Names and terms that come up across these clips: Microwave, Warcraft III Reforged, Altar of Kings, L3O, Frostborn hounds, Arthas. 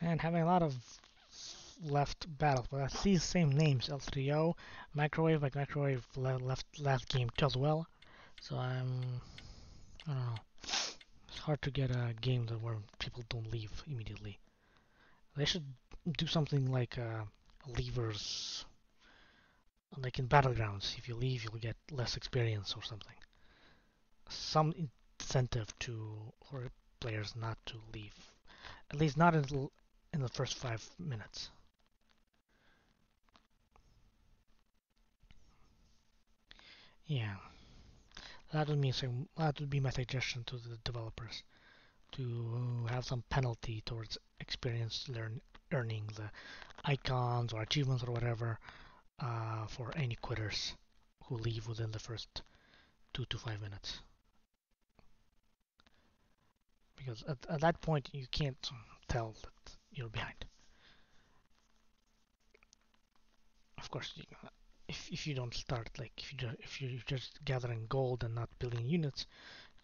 and having a lot of left battles. But I see the same names, L3O, Microwave, like Microwave left last game as well. So I don't know. It's hard to get a game that where people don't leave immediately. They should do something like leavers, like in Battlegrounds. If you leave, you'll get less experience or something. Some incentive to for players not to leave, at least not until in the first 5 minutes. Yeah, that would mean that would be my suggestion to the developers, to have some penalty towards experience earning the icons or achievements or whatever for any quitters who leave within the first 2 to 5 minutes. Because at that point you can't tell that you're behind. Of course, if you don't start, like if you're just gathering gold and not building units,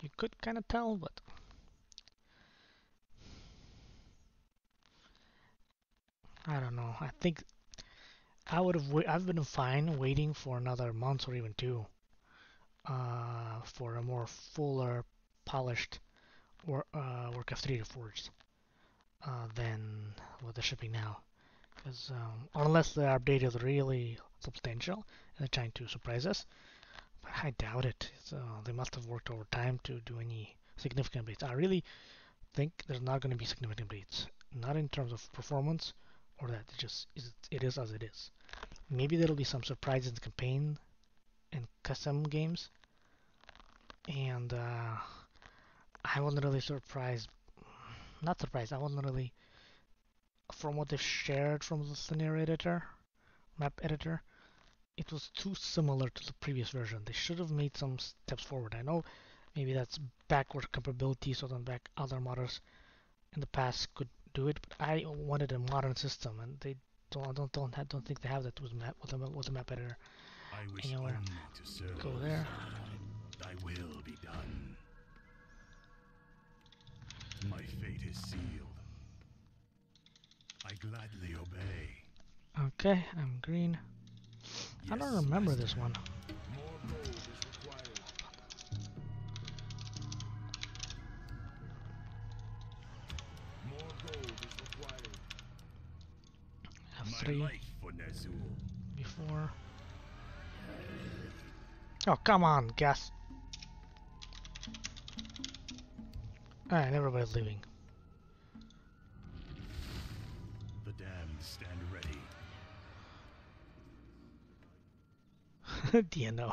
you could kind of tell. But I don't know. I think I would have. I've been fine waiting for another month or even two for a more fuller, polished work of 3 to Forge than what they're shipping now, because unless the update is really substantial and they're trying to surprise us, but I doubt it. So they must have worked over time to do any significant updates. I really think there's not going to be significant updates, not in terms of performance or that. It just it is as it is. Maybe there'll be some surprises in the campaign and custom games, and I wasn't really surprised. Not surprised. I wasn't really, from what they've shared from the scenario editor, map editor, it was too similar to the previous version. They should have made some steps forward. I know, maybe that's backward compatibility, so then other modders in the past could do it. But I wanted a modern system, and they don't think they have that with the map editor. I wish only to serve. Go there. Thy will be done. My fate is sealed. I gladly obey. Okay, I'm green. Yes, I don't remember this one. More gold is required. I have 3 before. Oh, come on, gas. Alright, everybody's leaving. The damned stand ready. Do you know?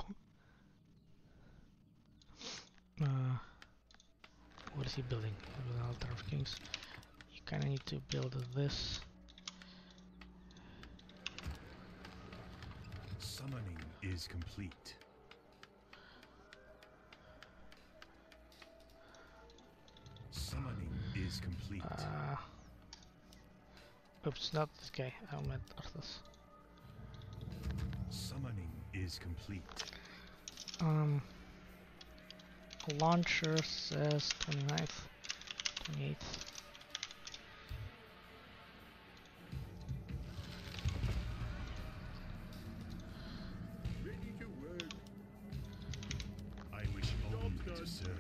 What is he building? The Altar of Kings. You kind of need to build this. Summoning is complete. Complete. Oops, not this guy. I meant Arthas. Summoning is complete. Launcher says 29th, 28th. Ready to work. I wish only to serve.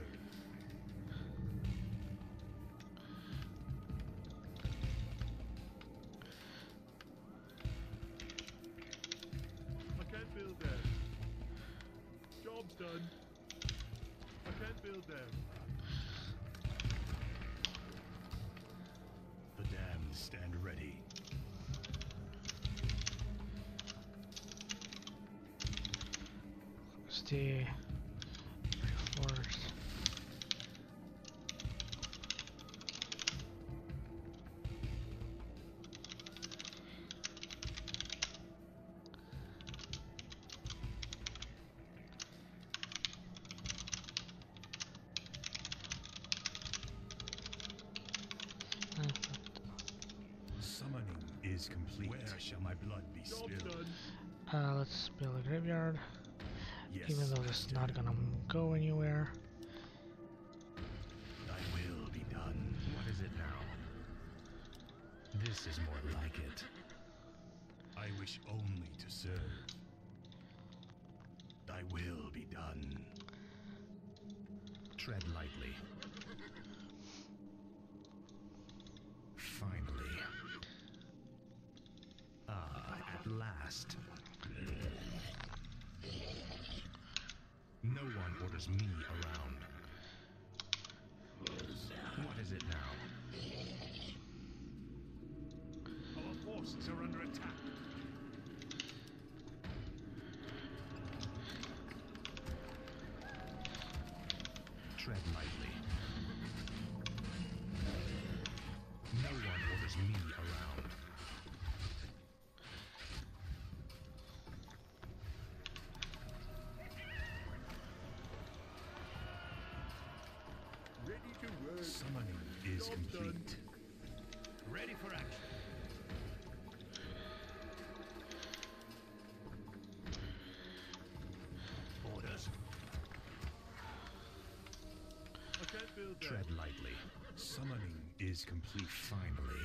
Complete. Where shall my blood be spilled? Let's build a graveyard. Yes, even though this is not gonna go anywhere. Thy will be done. What is it now? This is more like it. I wish only to serve. Thy will be done. Tread lightly. Finally. Ah, at last. No one orders me around. What is it now? Our forces are under attack. Tread lightly. No one orders me around. Ready to work. Summoning is complete. Ready for action. Orders. I can't build that. Tread lightly. Summoning is complete. Finally.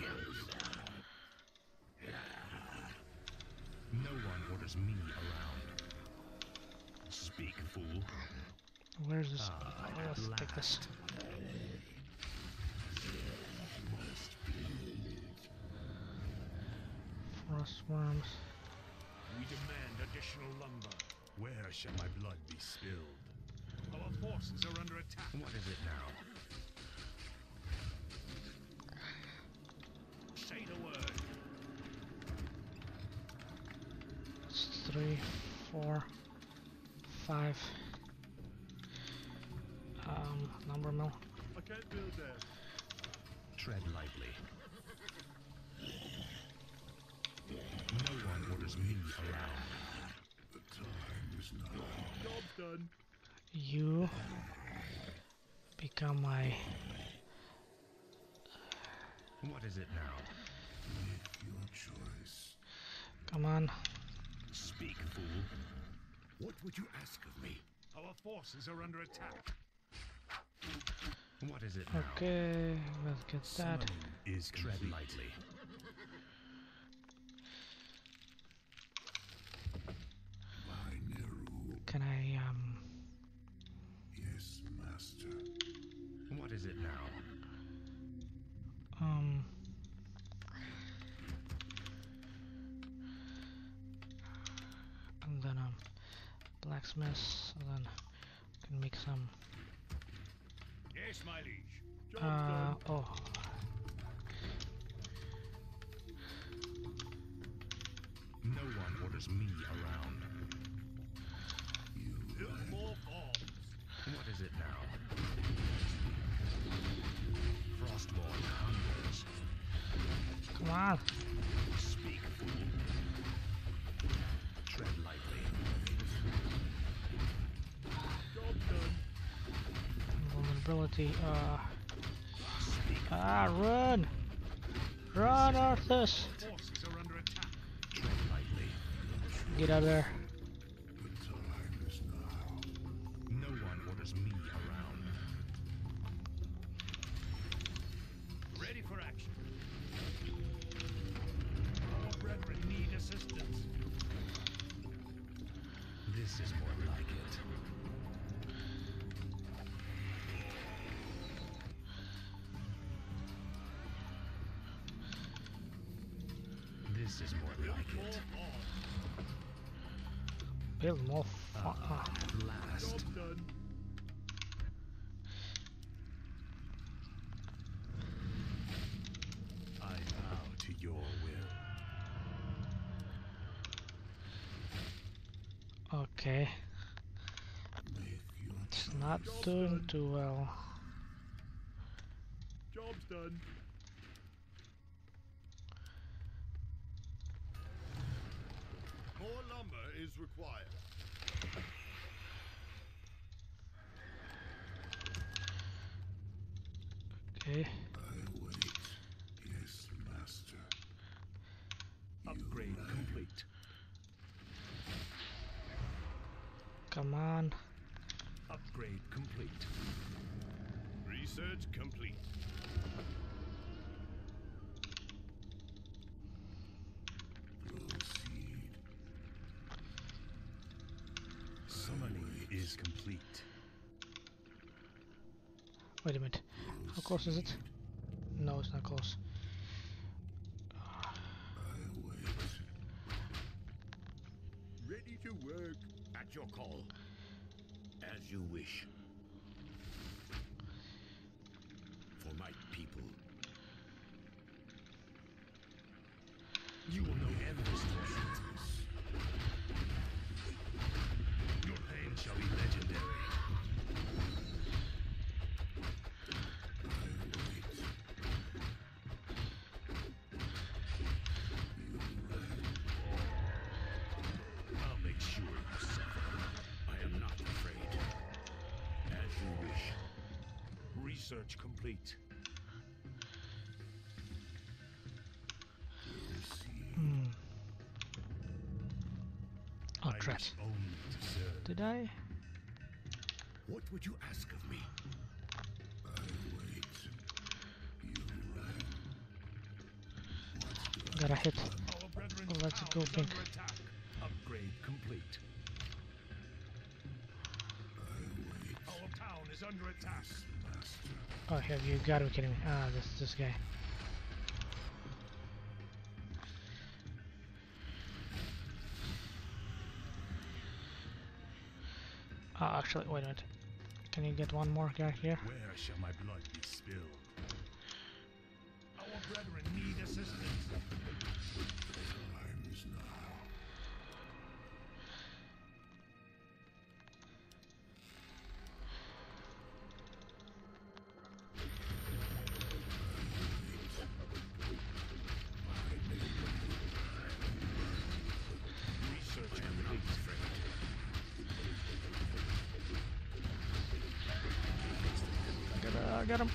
No one orders me around. Speak, fool. Where's this? Let's take this. Frostworms. We demand additional lumber. Where shall my blood be spilled? Our forces are under attack. What is it now? Say the word. It's 3, 4, 5. Number mill. I can't build that. Tread lightly. No one orders me around. The time is now. Job done. You become my. What is it now? Make your choice. Come on. Speak, fool. What would you ask of me? Our forces are under attack. What is it now? Okay, let's get that. Is tread lightly. Can I Yes, master. What is it now? And then blacksmiths, and then I can make some. Yes, my liege. Oh. No one orders me around. You look more bombs. What is it now? Frostborn hounds. Come on. Speak, fool. Tread lightly. Job done. Vulnerability, run! Run, Arthas! Get out of there. No one orders me around. Ready for action. Our brethren need assistance. This is more like it. This is more like it. Build more last. I bow to your will. Okay. It's not doing too well. Job's done. More lumber is required. Okay. I wait. Yes, master. Upgrade complete. Come on. Upgrade complete. Research complete. Wait a minute. How close is it? No, it's not close. Ready to work at your call. As you wish. For my people. You will know endless treasures. Your name shall be legendary. Search complete. Oh crap! Did I? What would you ask of me? Got a hit. Oh, let's go think. Upgrade complete. Our town is under attack. Oh, have you got to be kidding me? Ah, this guy. Ah, actually, wait a minute. Can you get one more guy here? Where shall my blood be spilled? Our brethren need assistance. Time is now. I got him.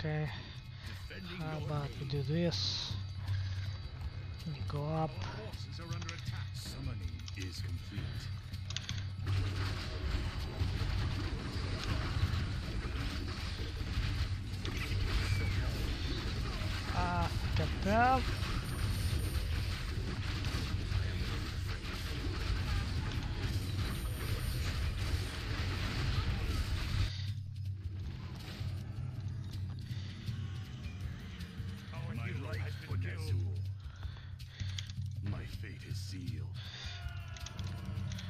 Okay, how about we do this? We go up. Summoning is complete. Ah, get that. My fate is sealed.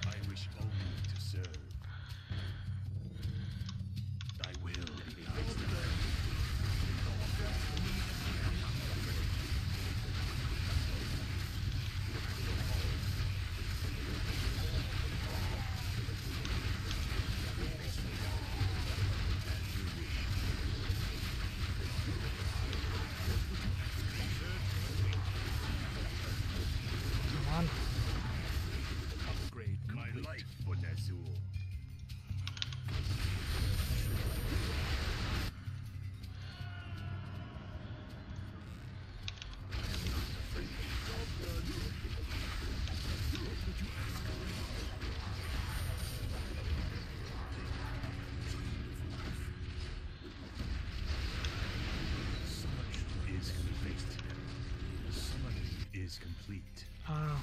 I wish only to serve. I will be nice to complete. Oh.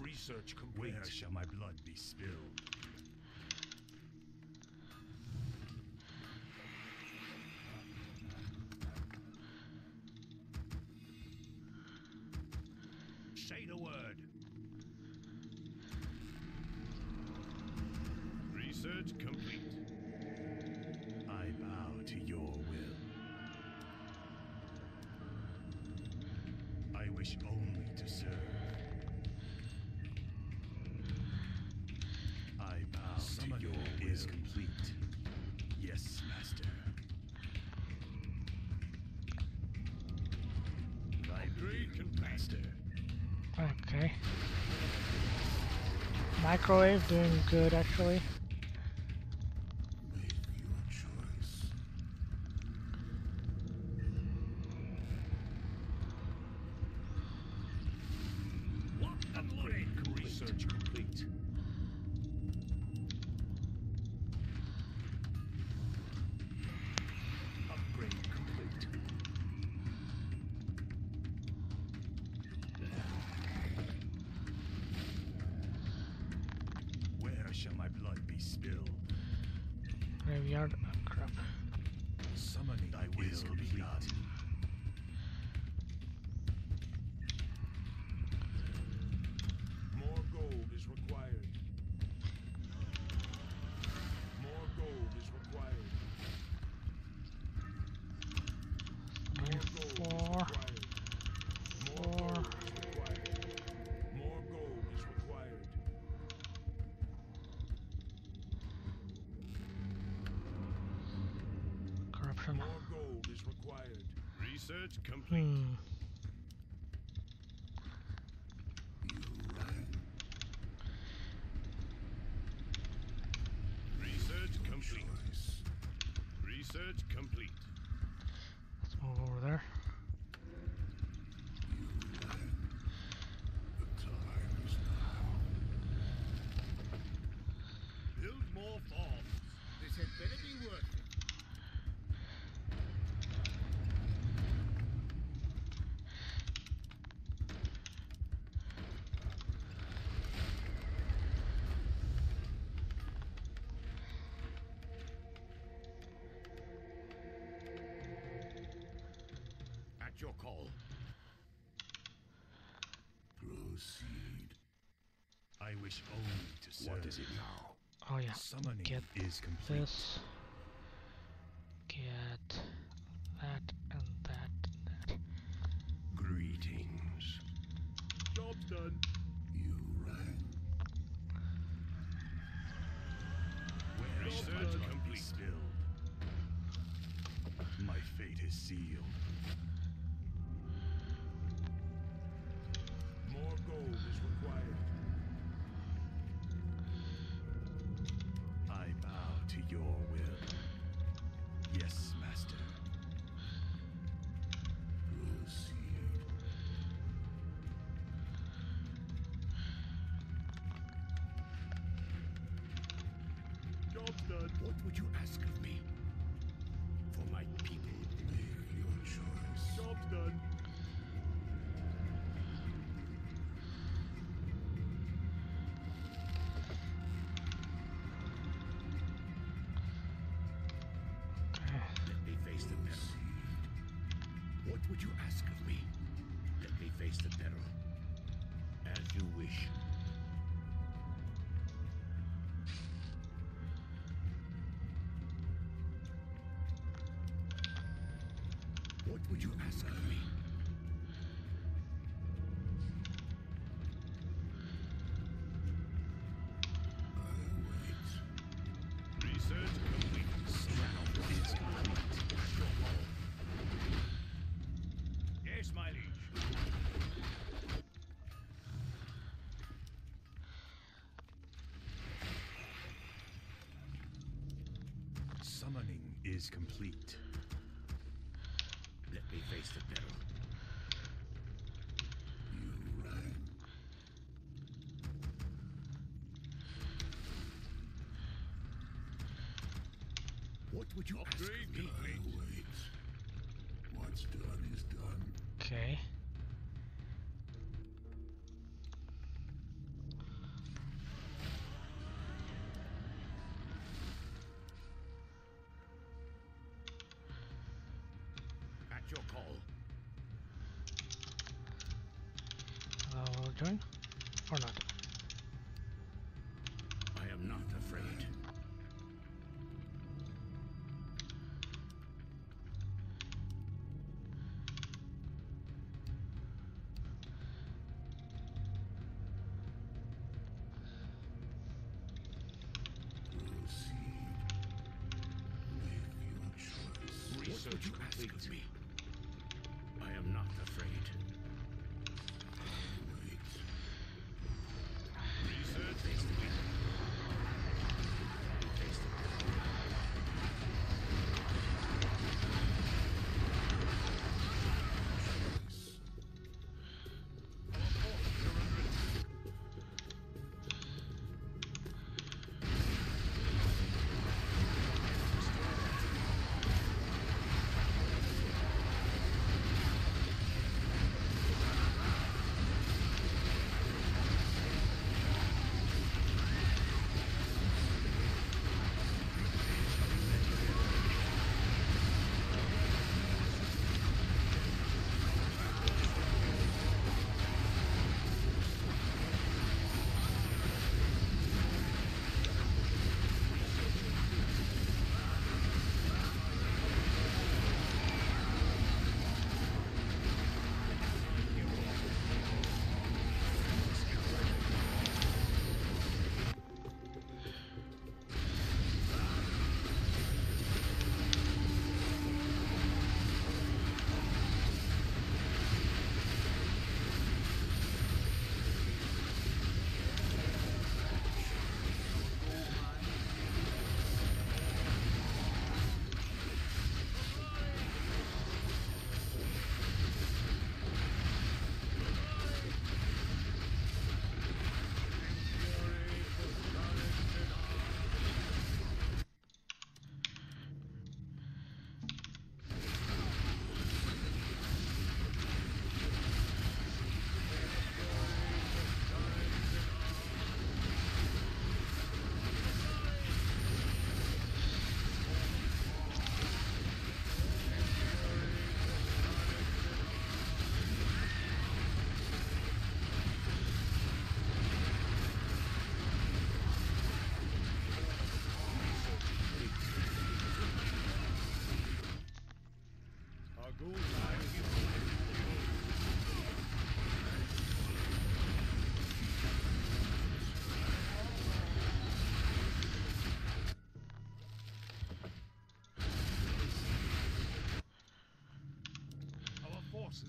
Research complete. Where shall my blood be spilled? Say the word. Research complete. Only to serve. I bow complete. Yes, master. Upgrade complete. Okay. Microwave doing good, actually. Make your choice. Upgrade complete. Research complete. Graveyard, oh crap. Summoning thy will be done. More gold is required. More gold is required. More gold is required. More gold is required. Research complete. Research complete. Research complete. Let's move over there. The time is now. Build more farms. This had better be worth it. Your call. Proceed. I wish only to serve. What is it now? Oh yeah. Summoning get is complete. This. Get that and that and that. Greetings. Job's done. You ran. Where is the complete still? My fate is sealed. Gold is required. I bow to your will. Yes, master. Proceed. Job's done. What would you ask of me? For my people. Make your choice. Job's done. Would you ask of me? Let me face the peril. As you wish. What would you ask of me? I wait. Research complete. Stroud is complete. At your home. My liege. Summoning is complete. Let me face the peril. You ran. What would you upgrade ask me? Wait. What's done is done. Okay. At your call. Hello, join or not? I am not afraid. so traffic with me. I am not afraid.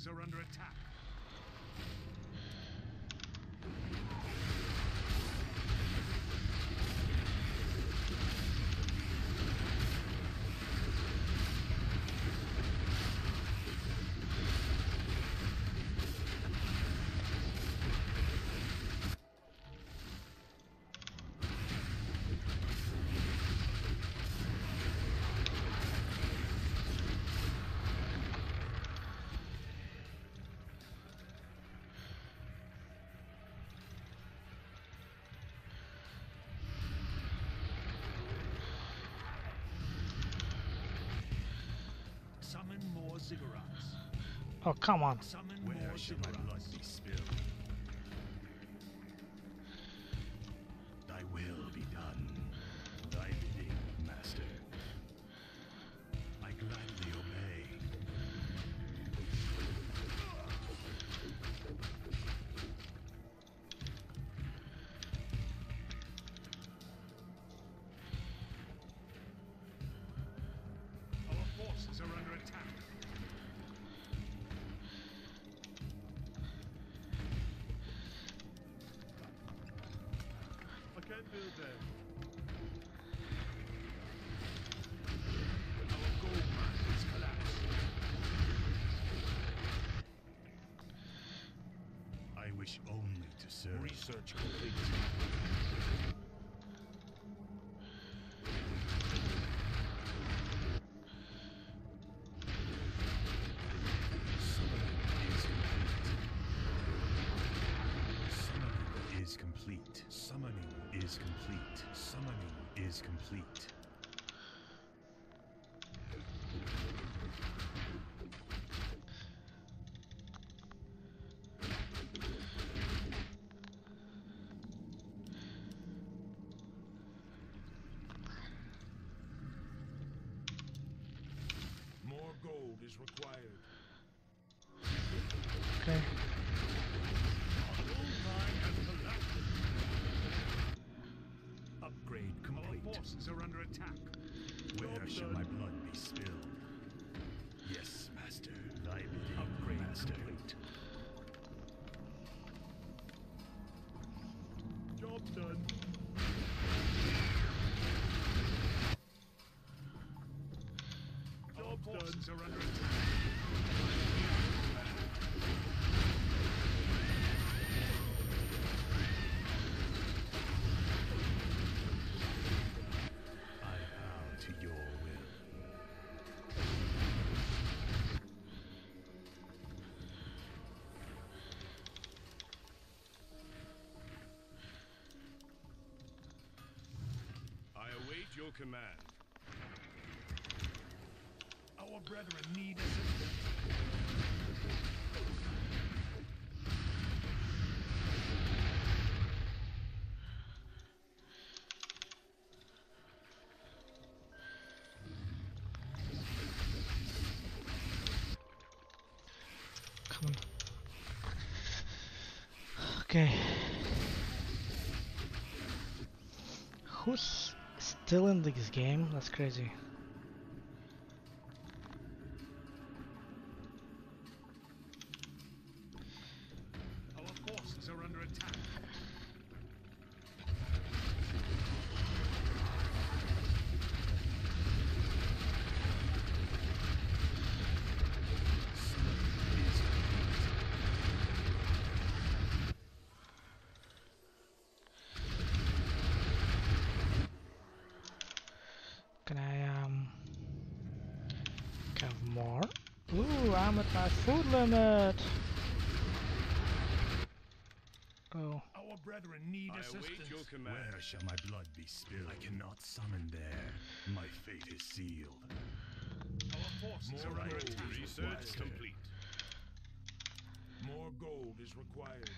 Are under attack. Summon more ziggurats. Oh, come on. Summon more ziggurats. Thy will be done. Thy bidding, master. I gladly obey. Our forces are under attack. I wish only to serve. Research complete. Summoning is complete. More gold is required. Okay. Are under attack. Where shall my blood be spilled? guns are under attack. Your command. Our brethren need assistance. Come on. Okay. Who's still in this game? That's crazy. Our forces are under attack. I'm at my food limit. Oh. Our brethren need assistance. Where shall my blood be spilled? I cannot summon there. My fate is sealed. Our forces are under attack. Research complete. More gold is required.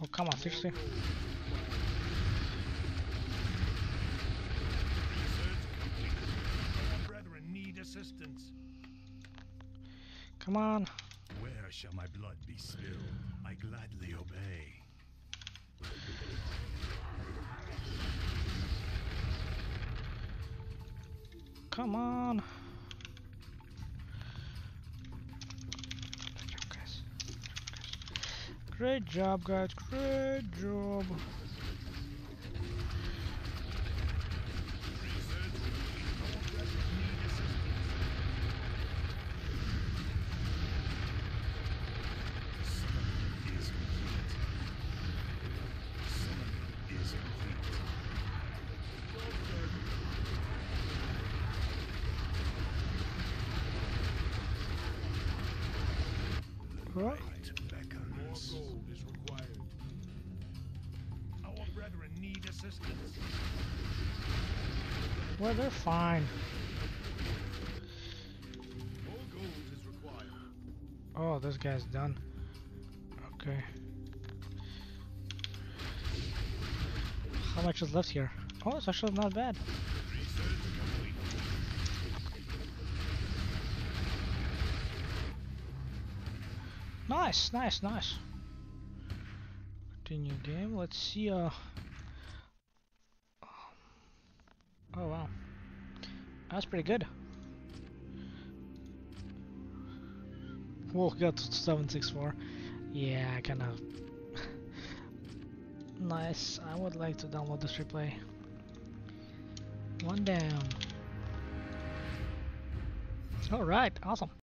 Oh, come on, seriously. Research complete. Our brethren need assistance. Come on. Where shall my blood be spilled? I gladly obey. Come on. Good job, guys. Great job, guys. Great job. Right. More gold is required. Our brethren need assistance. Well, they're fine. More gold is required. Oh, this guy's done. Okay. How much is left here? Oh, it's actually not bad. Nice, nice, nice. Continue game. Let's see. Oh wow, that's pretty good. Well, got 764. Yeah, kind of nice. I would like to download this replay. One down. All right, awesome.